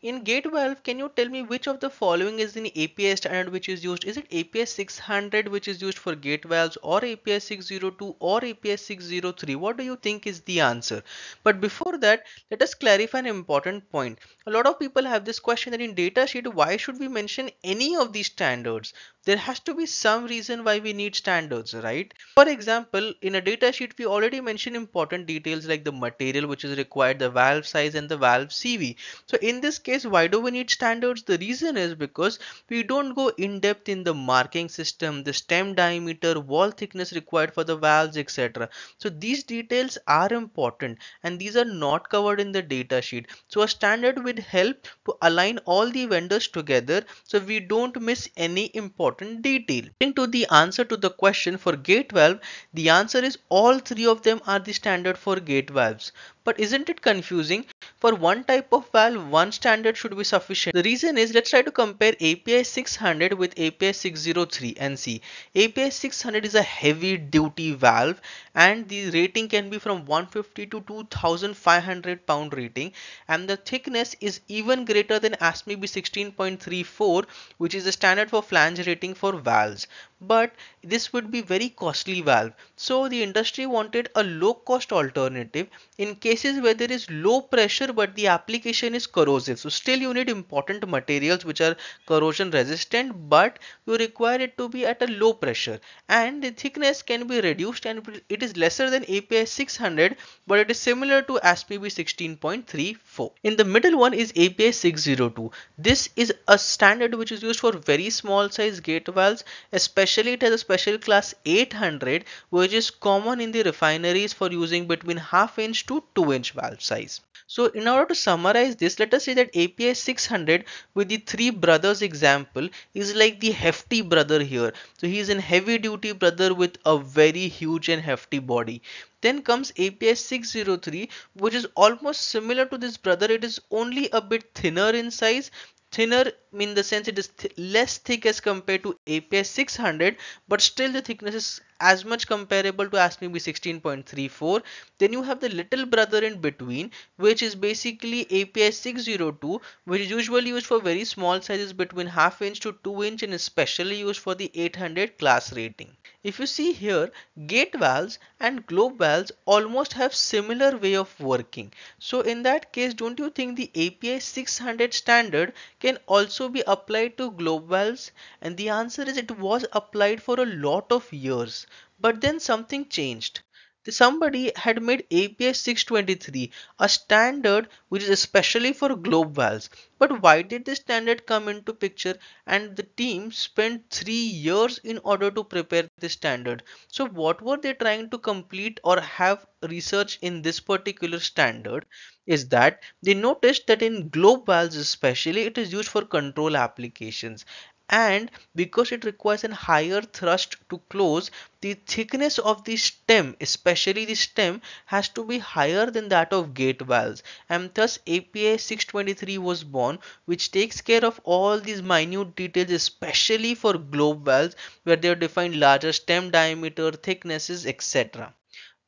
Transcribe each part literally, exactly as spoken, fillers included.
In GateValve, can you tell me which of the following is the A P I standard which is used? Is it A P I six hundred which is used for gate valves, or A P I six oh two, or A P I six oh three? What do you think is the answer? But before that, let us clarify an important point. A lot of people have this question that in datasheet, why should we mention any of these standards? There has to be some reason why we need standards, right? For example, in a datasheet, we already mentioned important details like the material which is required, the valve size, and the valve C V. So in this case, why do we need standards? The reason is because we don't go in depth in the marking system, the stem diameter, wall thickness required for the valves, et cetera. So these details are important and these are not covered in the data sheet. So a standard would help to align all the vendors together so we don't miss any important detail. Getting to the answer to the question for gate valve, the answer is all three of them are the standard for gate valves. But isn't it confusing? For one type of valve, one standard should be sufficient. The reason is, let's try to compare A P I six hundred with A P I six oh three and see. A P I six hundred is a heavy duty valve and the rating can be from one fifty to two thousand five hundred pound rating, and the thickness is even greater than A S M E B sixteen point three four, which is the standard for flange rating for valves. But this would be very costly valve. So the industry wanted a low cost alternative in cases where there is low pressure but the application is corrosive. So still you need important materials which are corrosion resistant, but you require it to be at a low pressure, and the thickness can be reduced and it is lesser than A P I six hundred, but it is similar to A S M E B sixteen point three four. In the middle one is A P I six oh two. This is a standard which is used for very small size gate valves, especially it has a special class eight hundred which is common in the refineries for using between half inch to two inch valve size. So in order to summarize this, let us say that A P I six hundred with the three brothers example is like the hefty brother here. So he is a heavy duty brother with a very huge and hefty body. Then comes A P I six oh three, which is almost similar to this brother. It is only a bit thinner in size. Thinner in the sense it is th less thick as compared to A P I six hundred, but still the thickness is as much comparable to A S M E B sixteen point three four. Then you have the little brother in between, which is basically A P I six oh two, which is usually used for very small sizes between half inch to two inch and especially used for the eight hundred class rating. If you see here, gate valves and globe valves almost have similar way of working. So in that case, don't you think the A P I six hundred standard can also be applied to globe valves? And the answer is it was applied for a lot of years. But then something changed. Somebody had made A P I six twenty-three, a standard which is especially for globe valves. But why did this standard come into picture? And the team spent three years in order to prepare this standard. So what were they trying to complete or have research in this particular standard is that they noticed that in globe valves especially, it is used for control applications. And because it requires a higher thrust to close, the thickness of the stem, especially the stem, has to be higher than that of gate valves, and thus A P I six twenty-three was born, which takes care of all these minute details, especially for globe valves where they are defined larger stem diameter, thicknesses, et cetera.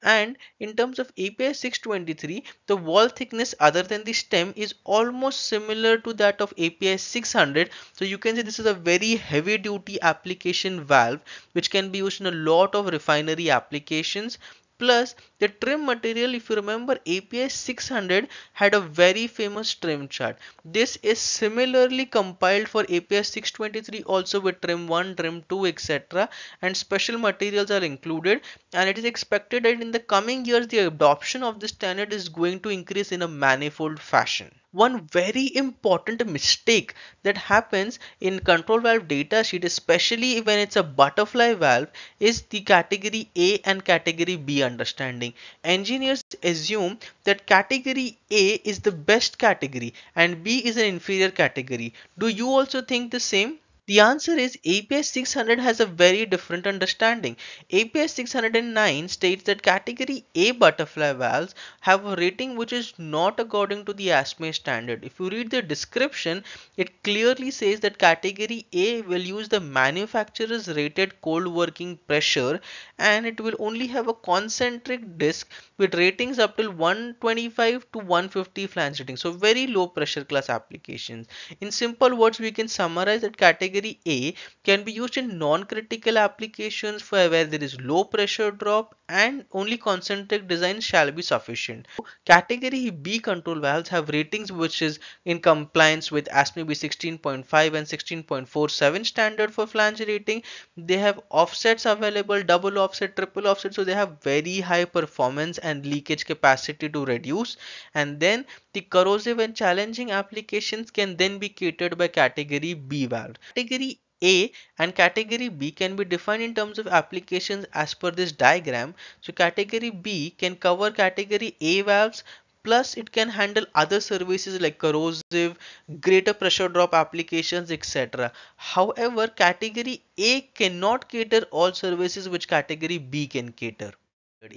And in terms of A P I six twenty-three, the wall thickness other than the stem is almost similar to that of A P I six hundred. So you can say this is a very heavy duty application valve which can be used in a lot of refinery applications. Plus the trim material, if you remember, A P I six hundred had a very famous trim chart. This is similarly compiled for A P I six twenty-three also with trim one, trim two, et cetera. And special materials are included, and it is expected that in the coming years the adoption of this standard is going to increase in a manifold fashion. One very important mistake that happens in control valve data sheet, especially when it's a butterfly valve, is the category A and category B understanding. Engineers assume that category A is the best category and B is an inferior category. Do you also think the same? The answer is A P I six hundred has a very different understanding. A P I six oh nine states that category A butterfly valves have a rating which is not according to the A S M E standard. If you read the description, it clearly says that category A will use the manufacturer's rated cold working pressure, and it will only have a concentric disc with ratings up till one twenty-five to one fifty flange rating. So very low pressure class applications. In simple words, we can summarize that category A can be used in non-critical applications for where there is low pressure drop and only concentric design shall be sufficient. Category B control valves have ratings which is in compliance with ASME B sixteen point five and sixteen point forty-seven standard for flange rating. They have offsets available, double offset, triple offset, so they have very high performance and leakage capacity to reduce. And then the corrosive and challenging applications can then be catered by category B valve. Category A and category B can be defined in terms of applications as per this diagram. So category B can cover category A valves, plus it can handle other services like corrosive, greater pressure drop applications, et cetera. However, category A cannot cater all services which category B can cater.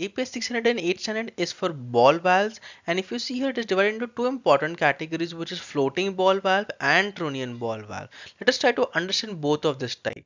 A P I six hundred eight standard is for ball valves, and if you see here, it is divided into two important categories, which is floating ball valve and trunnion ball valve. Let us try to understand both of this type.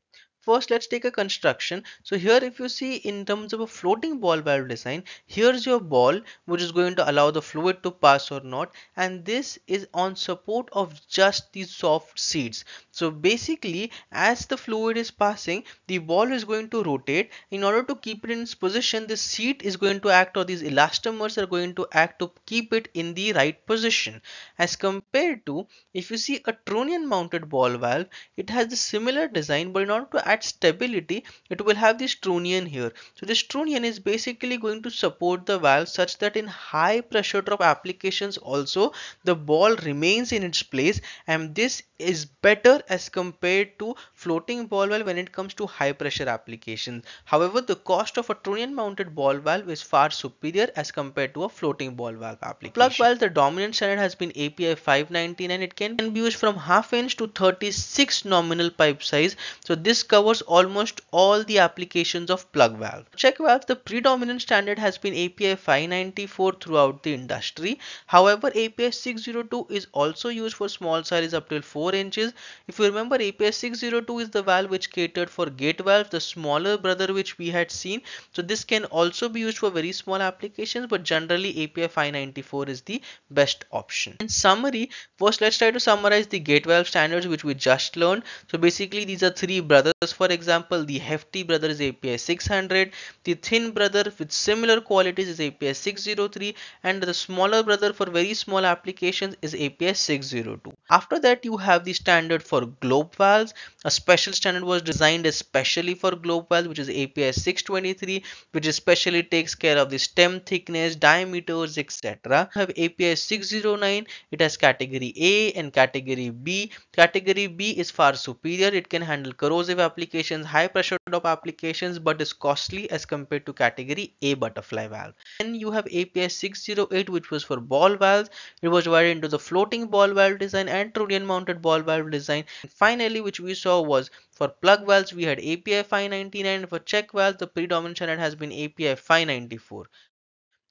First, let's take a construction. So here if you see in terms of a floating ball valve design, here's your ball which is going to allow the fluid to pass or not, and this is on support of just these soft seats. So basically, as the fluid is passing, the ball is going to rotate. In order to keep it in its position, the seat is going to act, or these elastomers are going to act to keep it in the right position. As compared to, if you see a trunnion mounted ball valve, it has a similar design, but in order to act stability, it will have this trunnion here. So this trunnion is basically going to support the valve such that in high pressure drop applications also the ball remains in its place, and this is better as compared to floating ball valve when it comes to high pressure applications. However, the cost of a trunnion mounted ball valve is far superior as compared to a floating ball valve application. Plug valve, the dominant standard has been A P I five ninety-nine, and it can be used from half inch to thirty-six nominal pipe size. So this covers almost all the applications of plug valve. Check valve, the predominant standard has been A P I five ninety-four throughout the industry. However, A P I six oh two is also used for small size up till four inches. If you remember, A P I six oh two is the valve which catered for gate valve, the smaller brother which we had seen. So this can also be used for very small applications, but generally A P I five ninety-four is the best option. In summary, first let's try to summarize the gate valve standards which we just learned. So basically these are three brothers. For example, the hefty brother is A P I six hundred, the thin brother with similar qualities is A P I six oh three, and the smaller brother for very small applications is A P I six oh two. After that, you have the standard for globe valves. A special standard was designed especially for globe valves, which is A P I six twenty-three, which especially takes care of the stem thickness, diameters, et cetera. You have A P I six oh nine, it has category A and category B. Category B is far superior, it can handle corrosive applications. applications, high pressure drop applications, but is costly as compared to category A butterfly valve. Then you have A P I six oh eight, which was for ball valves. It was divided into the floating ball valve design and trunnion mounted ball valve design. And finally, which we saw was for plug valves, we had A P I five ninety-nine. For check valves, the predominant standard has been A P I five ninety-four.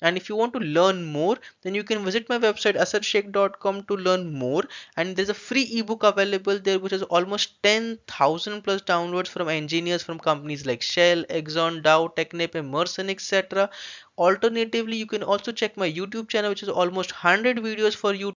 And if you want to learn more, then you can visit my website asr shake dot com to learn more, and there's a free ebook available there which has almost ten thousand plus downloads from engineers from companies like Shell, Exxon, Dow, Technip, Emerson, et cetera. Alternatively, you can also check my YouTube channel which is almost one hundred videos for you